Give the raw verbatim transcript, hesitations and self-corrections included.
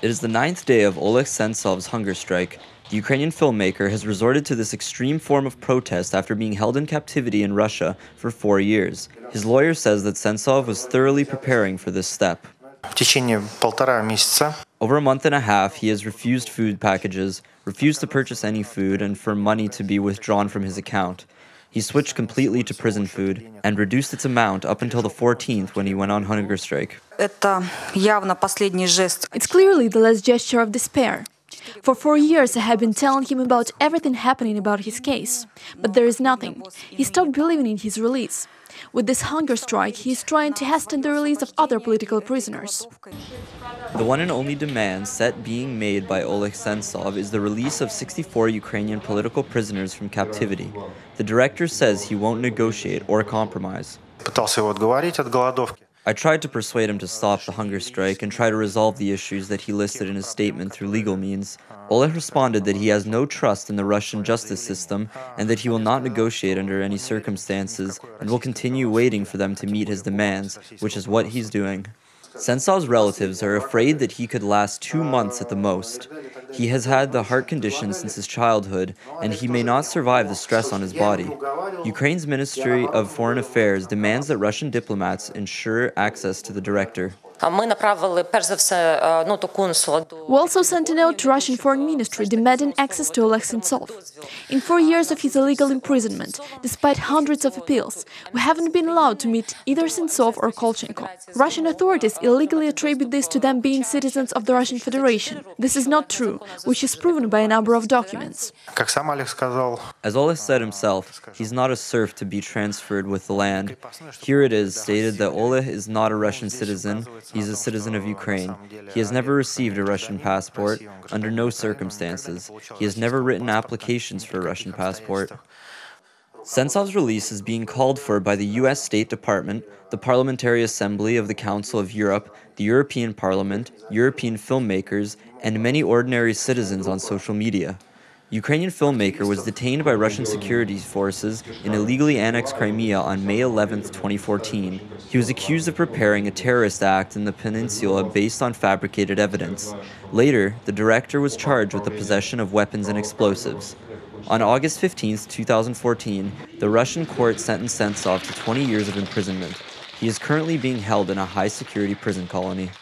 It is the ninth day of Oleg Sentsov's hunger strike. The Ukrainian filmmaker has resorted to this extreme form of protest after being held in captivity in Russia for four years. His lawyer says that Sentsov was thoroughly preparing for this step. Over a month and a half, he has refused food packages, refused to purchase any food, and for money to be withdrawn from his account. He switched completely to prison food and reduced its amount up until the fourteenth when he went on hunger strike. It's clearly the last gesture of despair. For four years I have been telling him about everything happening about his case, but there is nothing. He stopped believing in his release. With this hunger strike, he is trying to hasten the release of other political prisoners. The one and only demand set being made by Oleg Sentsov is the release of sixty-four Ukrainian political prisoners from captivity. The director says he won't negotiate or compromise. I tried to persuade him to stop the hunger strike and try to resolve the issues that he listed in his statement through legal means. Oleg responded that he has no trust in the Russian justice system and that he will not negotiate under any circumstances and will continue waiting for them to meet his demands, which is what he's doing. Sentsov's relatives are afraid that he could last two months at the most. He has had the heart condition since his childhood, and he may not survive the stress on his body. Ukraine's Ministry of Foreign Affairs demands that Russian diplomats ensure access to the director. We also sent a note to Russian Foreign Ministry demanding access to Oleg Sentsov. In four years of his illegal imprisonment, despite hundreds of appeals, we haven't been allowed to meet either Sentsov or Kolchenko. Russian authorities illegally attribute this to them being citizens of the Russian Federation. This is not true, which is proven by a number of documents. As Oleg said himself, he's not a serf to be transferred with the land. Here it is stated that Oleg is not a Russian citizen. He's a citizen of Ukraine. He has never received a Russian passport, under no circumstances. He has never written applications for a Russian passport. Sentsov's release is being called for by the U S State Department, the Parliamentary Assembly of the Council of Europe, the European Parliament, European filmmakers, and many ordinary citizens on social media. Ukrainian filmmaker was detained by Russian security forces in illegally annexed Crimea on May eleventh, twenty fourteen. He was accused of preparing a terrorist act in the peninsula based on fabricated evidence. Later, the director was charged with the possession of weapons and explosives. On August fifteenth, two thousand fourteen, the Russian court sentenced Sentsov to twenty years of imprisonment. He is currently being held in a high-security prison colony.